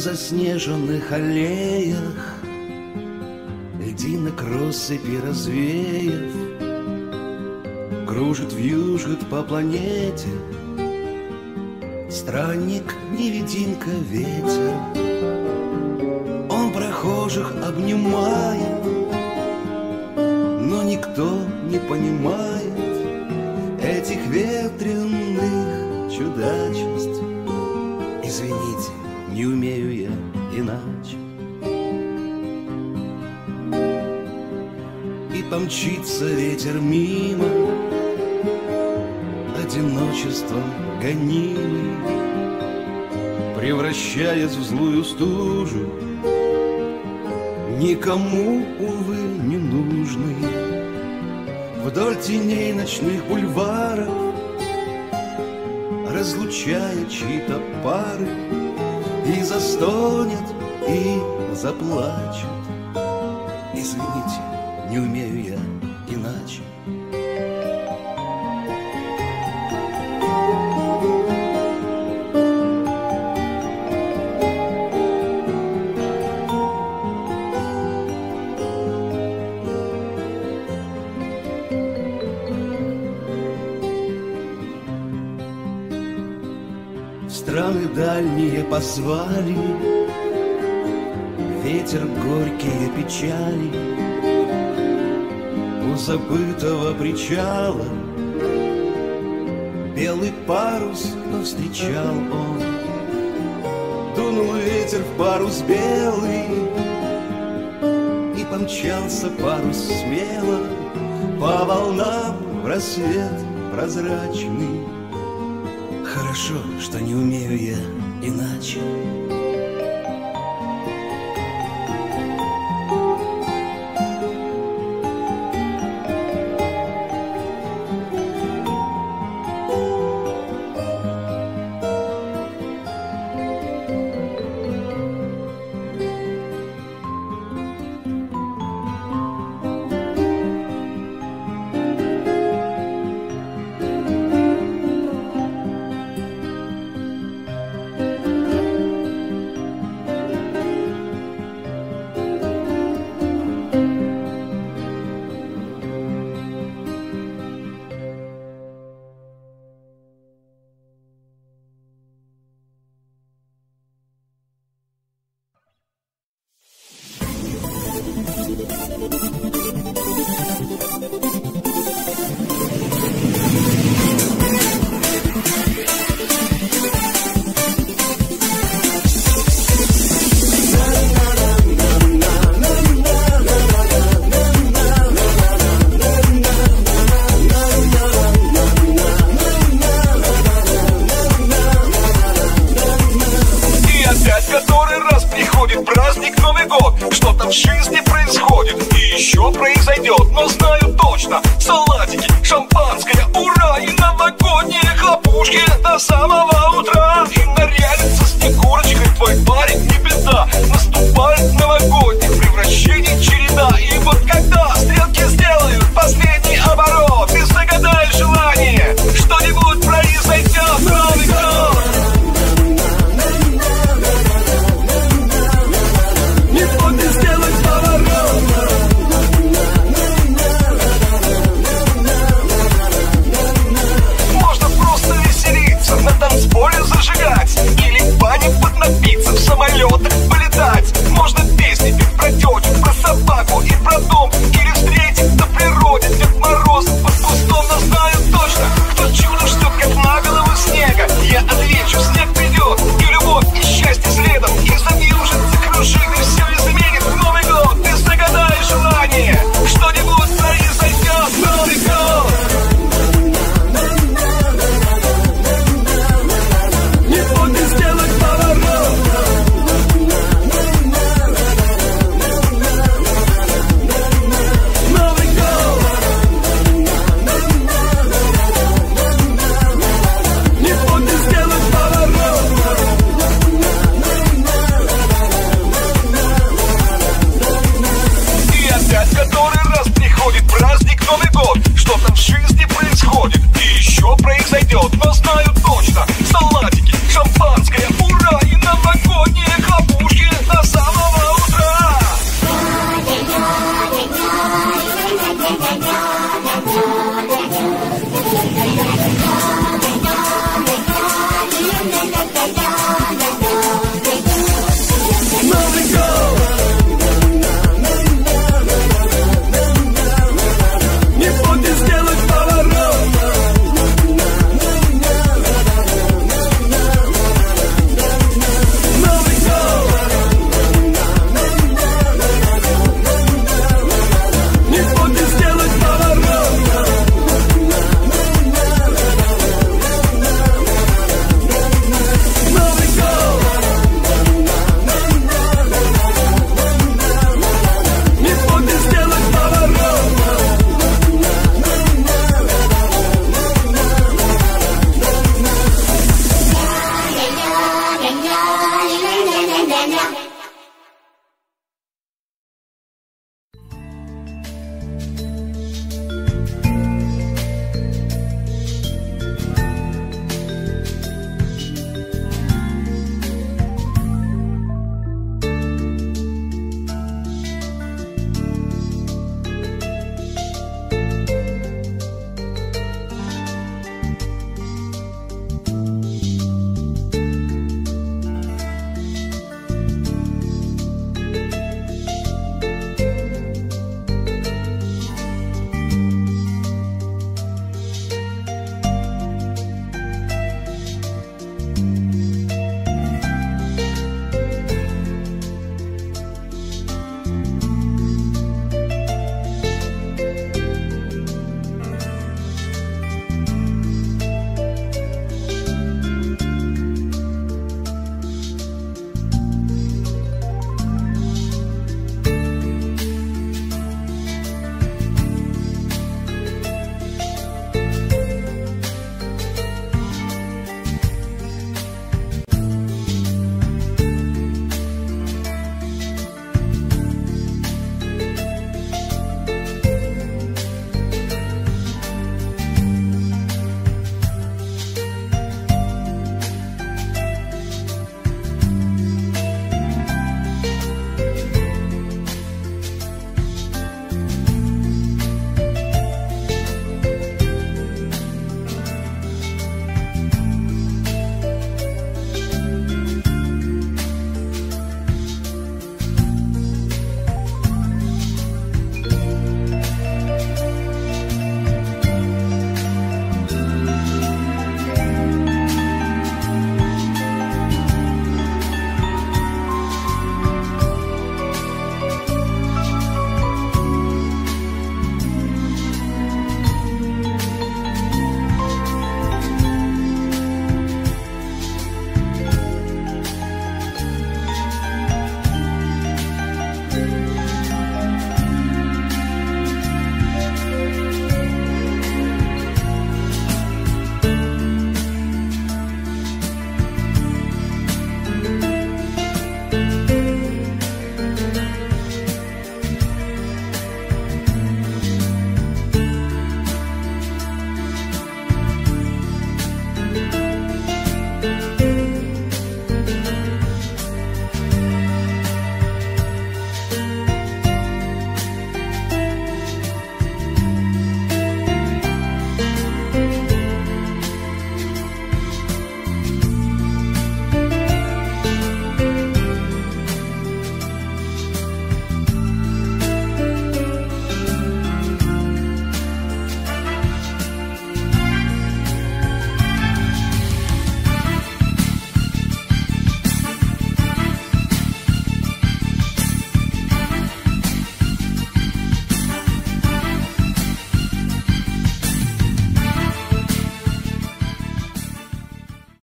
заснеженных аллеях, льдинок россыпи развеев, кружит, вьюжит по планете странник-невидимка ветер. Он прохожих обнимает, но никто не понимает этих ветреных чудачеств. Извините, не умею я иначе. И помчится ветер мимо, одиночеством гонимый, превращаясь в злую стужу, никому, увы, не нужный. Вдоль теней ночных бульваров разлучая чьи-то пары, и застонет, и заплачет. Извините, не умею я иначе. Страны дальние позвали, ветер горькие печали. У забытого причала белый парус навстречал он. Дунул ветер в парус белый, и помчался парус смело по волнам в рассвет прозрачный. Хорошо, что не умею я иначе.